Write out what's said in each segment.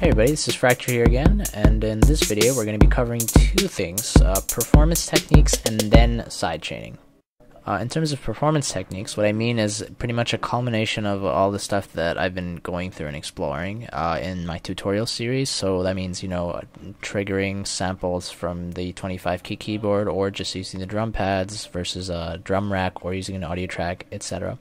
Hey everybody, this is Fracture here again, and in this video we're going to be covering two things, performance techniques and then sidechaining. In terms of performance techniques, what I mean is pretty much a culmination of all the stuff that I've been going through and exploring in my tutorial series. So that means, you know, triggering samples from the 25-key keyboard or just using the drum pads versus a drum rack or using an audio track, etc.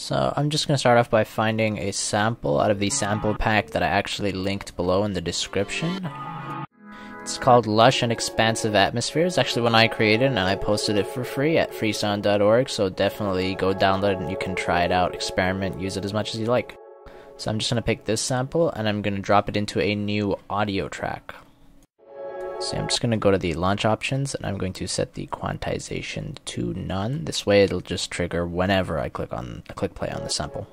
So I'm just going to start off by finding a sample out of the sample pack that I actually linked below in the description. It's called Lush and Expansive Atmospheres. It's actually one I created and I posted it for free at freesound.org, so definitely go download it and you can try it out, experiment, use it as much as you like. So I'm just going to pick this sample and I'm going to drop it into a new audio track. So I'm just going to go to the launch options and I'm going to set the quantization to none. This way it'll just trigger whenever I click play on the sample.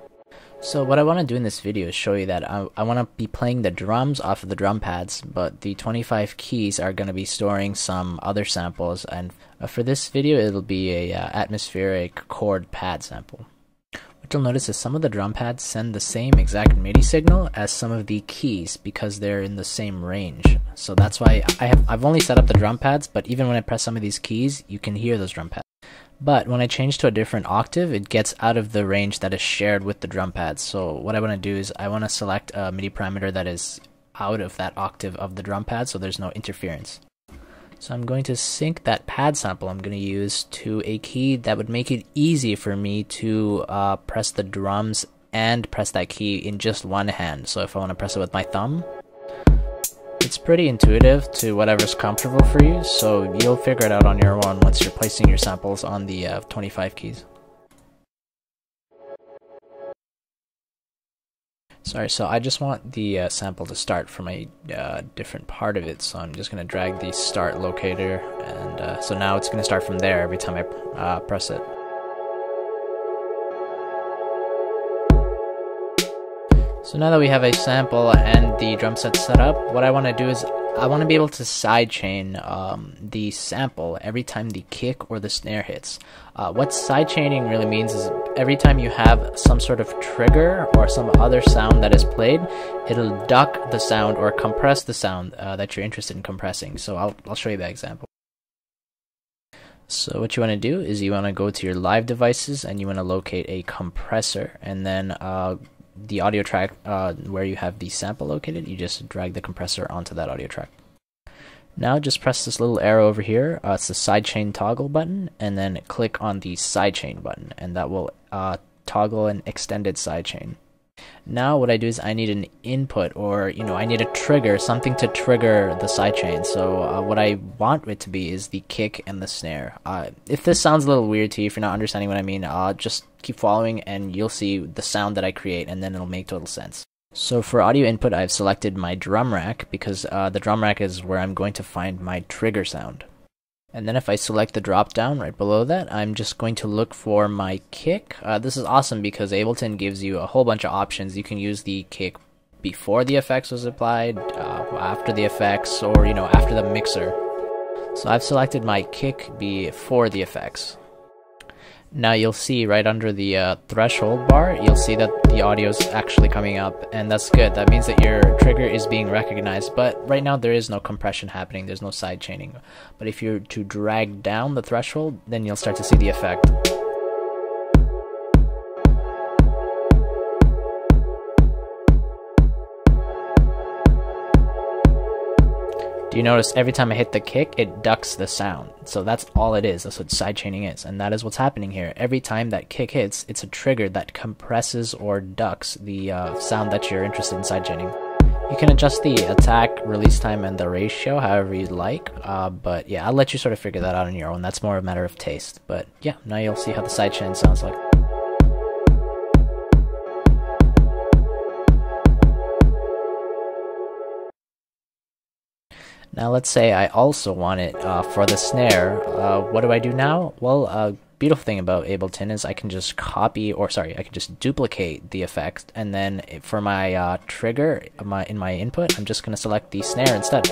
So what I want to do in this video is show you that I want to be playing the drums off of the drum pads, but the 25 keys are going to be storing some other samples, and for this video it'll be a atmospheric chord pad sample. What you'll notice is some of the drum pads send the same exact MIDI signal as some of the keys because they're in the same range. So that's why I've only set up the drum pads, but even when I press some of these keys, you can hear those drum pads. But when I change to a different octave, it gets out of the range that is shared with the drum pads. So what I want to do is I want to select a MIDI parameter that is out of that octave of the drum pad so there's no interference. So I'm going to sync that pad sample I'm going to use to a key that would make it easy for me to press the drums and press that key in just one hand. So if I want to press it with my thumb, it's pretty intuitive to whatever's comfortable for you, so you'll figure it out on your own once you're placing your samples on the 25 keys. Sorry, so I just want the sample to start from a different part of it, so I'm just going to drag the start locator, and so now it's going to start from there every time I press it. So now that we have a sample and the drum set set up, what I want to do is I want to be able to sidechain the sample every time the kick or the snare hits. What sidechaining really means is every time you have some sort of trigger or some other sound that is played, it'll duck the sound or compress the sound that you're interested in compressing. So I'll show you that example. So what you want to do is you want to go to your live devices and you want to locate a compressor, and then the audio track where you have the sample located, you just drag the compressor onto that audio track. Now just press this little arrow over here, it's the sidechain toggle button, and then click on the sidechain button, and that will toggle an extended sidechain. Now what I do is I need an input, or you know, I need a trigger, something to trigger the sidechain. So what I want it to be is the kick and the snare. If this sounds a little weird to you, if you're not understanding what I mean, just keep following and you'll see the sound that I create, and then it'll make total sense. So for audio input, I've selected my drum rack because the drum rack is where I'm going to find my trigger sound. And then if I select the drop down right below that, I'm just going to look for my kick. This is awesome because Ableton gives you a whole bunch of options. You can use the kick before the effects was applied, after the effects, or you know, after the mixer. So I've selected my kick before the effects. Now you'll see right under the threshold bar, you'll see that the audio is actually coming up, and that's good. That means that your trigger is being recognized, but right now there is no compression happening, there's no side chaining. But if you're to drag down the threshold, then you'll start to see the effect. You notice every time I hit the kick, it ducks the sound. So that's all it is. That's what sidechaining is. And that is what's happening here. Every time that kick hits, it's a trigger that compresses or ducks the sound that you're interested in sidechaining. You can adjust the attack, release time, and the ratio however you'd like. But yeah, I'll let you sort of figure that out on your own. That's more a matter of taste. But yeah, now you'll see how the sidechain sounds like. Now let's say I also want it for the snare. What do I do now? Well, beautiful thing about Ableton is I can just duplicate the effect, and then for my trigger in my input, I'm just going to select the snare instead.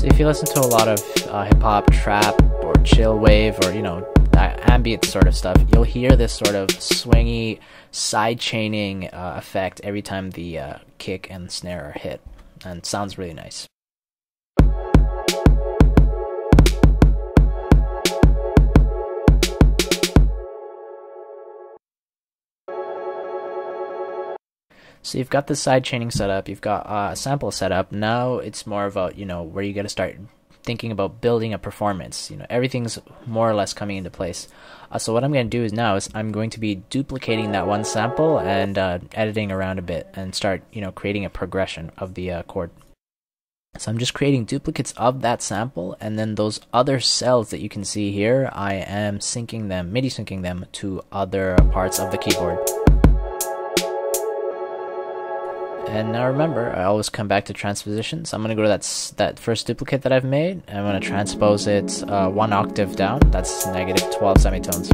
So if you listen to a lot of hip-hop, trap, or chill wave, or you know, ambient sort of stuff, you'll hear this sort of swingy, side-chaining effect every time the kick and snare are hit, and it sounds really nice. So you've got the side chaining set up, you've got a sample set up. Now it's more about, you know, where you got to start thinking about building a performance. You know, everything's more or less coming into place. So what I'm going to do is now is I'm going to be duplicating that one sample and editing around a bit and start, you know, creating a progression of the chord. So I'm just creating duplicates of that sample, and then those other cells that you can see here, I am syncing them, MIDI syncing them to other parts of the keyboard. And now remember, I always come back to transposition, so I'm going to go to that first duplicate that I've made, and I'm going to transpose it one octave down. That's negative 12 semitones.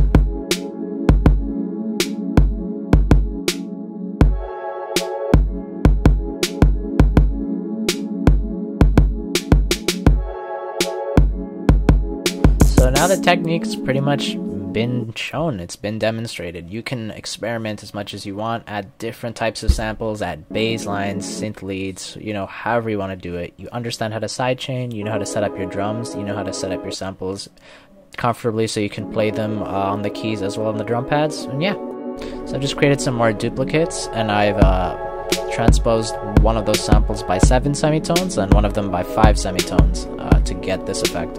So now the technique's pretty much been shown, it's been demonstrated. You can experiment as much as you want, add different types of samples, add bass lines, synth leads, you know, however you want to do it. You understand how to sidechain, you know how to set up your drums, you know how to set up your samples comfortably so you can play them on the keys as well on the drum pads. And yeah, so I've just created some more duplicates, and I've transposed one of those samples by 7 semitones and one of them by 5 semitones to get this effect.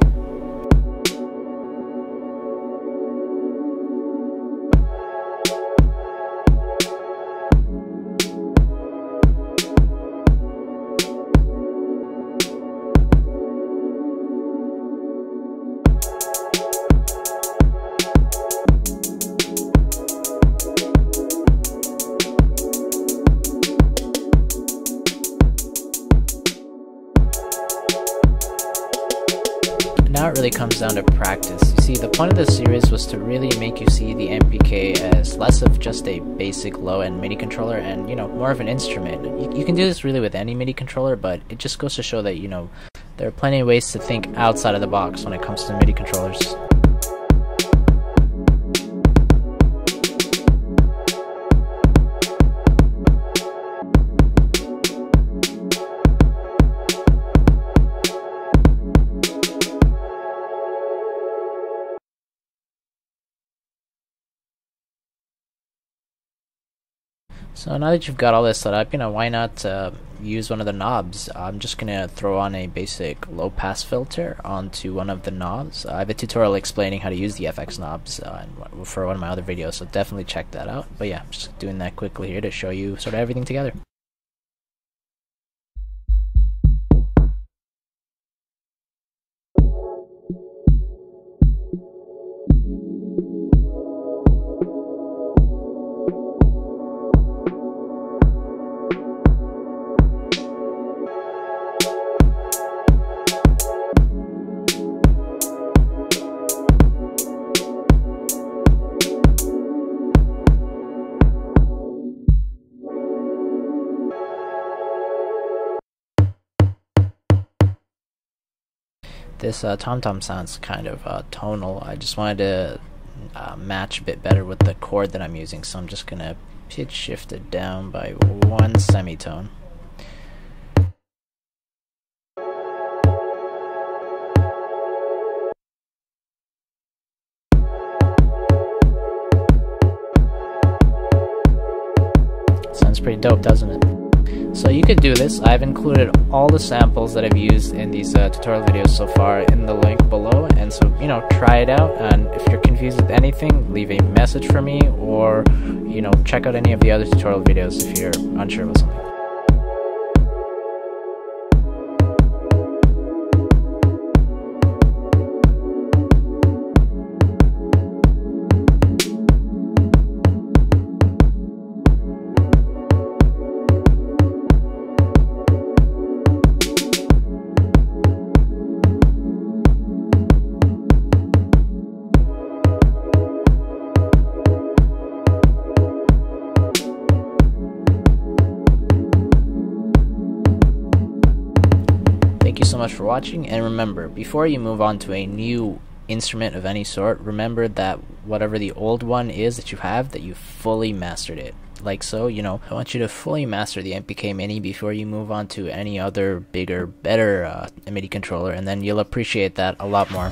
Now it really comes down to practice. You see, the point of this series was to really make you see the MPK as less of just a basic low-end MIDI controller and, you know, more of an instrument. You can do this really with any MIDI controller, but it just goes to show that, you know, there are plenty of ways to think outside of the box when it comes to MIDI controllers. So now that you've got all this set up, you know, why not use one of the knobs? I'm just going to throw on a basic low-pass filter onto one of the knobs. I have a tutorial explaining how to use the FX knobs for one of my other videos, so definitely check that out. But yeah, I'm just doing that quickly here to show you sort of everything together. This tom-tom sounds kind of tonal. I just wanted to match a bit better with the chord that I'm using, so I'm just going to pitch shift it down by 1 semitone. Sounds pretty dope, doesn't it? So you could do this. I've included all the samples that I've used in these tutorial videos so far in the link below, and so, you know, try it out, and if you're confused with anything, leave a message for me, or, you know, check out any of the other tutorial videos if you're unsure about something. Thank you so much for watching, and remember, before you move on to a new instrument of any sort, remember that whatever the old one is that you have, that you fully mastered it. Like so, you know, I want you to fully master the MPK mini before you move on to any other bigger, better MIDI controller, and then you'll appreciate that a lot more.